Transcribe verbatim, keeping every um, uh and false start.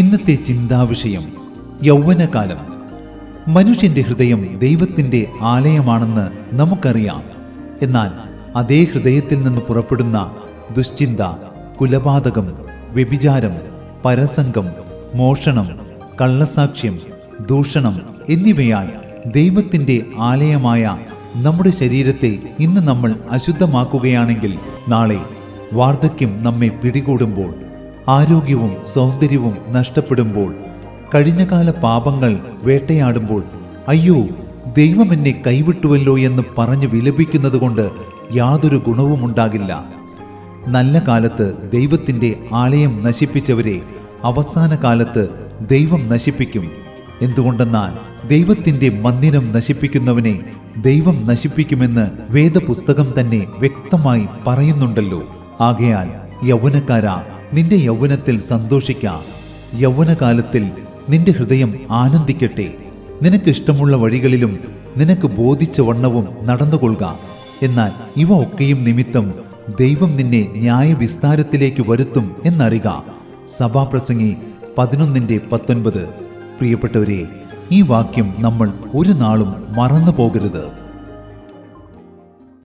ഇന്നത്തെ ചിന്താവിഷയം യൗവനകാലം. മനുഷ്യൻ്റെ ഹൃദയം ദൈവത്തിൻ്റെ ആലയമാണെന്ന് നമുക്കറിയാം. എന്നാൽ അതേ ഹൃദയത്തിൽ നിന്ന് പുറപ്പെടുന്ന ദുശ്ചിന്ത, കുലപാതകം, വ്യഭിചാരം, പരസംഗം, മോഷണം, കള്ളസാക്ഷ്യം, ദൂഷണം എന്നിവയാൽ ദൈവത്തിൻ്റെ ആലയമായ നമ്മുടെ ശരീരത്തെ ഇന്ന് നമ്മൾ അശുദ്ധമാക്കുകയാണെങ്കിൽ നാളെ വാർദ്ധക്യം നമ്മെ പിടികൂടുമ്പോൾ, ആരോഗ്യവും സൗന്ദര്യവും നഷ്ടപ്പെടുമ്പോൾ, കഴിഞ്ഞകാല പാപങ്ങൾ വേട്ടയാടുമ്പോൾ അയ്യോ ദൈവം എന്നെ കൈവിട്ടുവല്ലോ എന്ന് പറഞ്ഞു വിലപിക്കുന്നത് കൊണ്ട് യാതൊരു ഗുണവുമുണ്ടാകില്ല. നല്ല കാലത്ത് ദൈവത്തിൻ്റെ ആലയം നശിപ്പിച്ചവരെ അവസാന കാലത്ത് ദൈവം നശിപ്പിക്കും. എന്തുകൊണ്ടെന്നാൽ ദൈവത്തിൻ്റെ മന്ദിരം നശിപ്പിക്കുന്നവനെ ദൈവം നശിപ്പിക്കുമെന്ന് വേദപുസ്തകം തന്നെ വ്യക്തമായി പറയുന്നുണ്ടല്ലോ. ആകയാൽ യൗവനക്കാരാ, നിന്റെ യൗവനത്തിൽ സന്തോഷിക്കാം. യൗവനകാലത്തിൽ നിന്റെ ഹൃദയം ആനന്ദിക്കട്ടെ. നിനക്കിഷ്ടമുള്ള വഴികളിലും നിനക്ക് ബോധിച്ച വണ്ണവും നടന്നുകൊള്ളുക. എന്നാൽ ഇവ ഒക്കെയും നിമിത്തം ദൈവം നിന്നെ ന്യായവിസ്താരത്തിലേക്ക് വരുത്തും എന്നറിയുക. സഭാപ്രസംഗി പതിനൊന്നിൻ്റെ പത്തൊൻപത്. പ്രിയപ്പെട്ടവരെ, ഈ വാക്യം നമ്മൾ ഒരു നാളും മറന്നു പോകരുത്.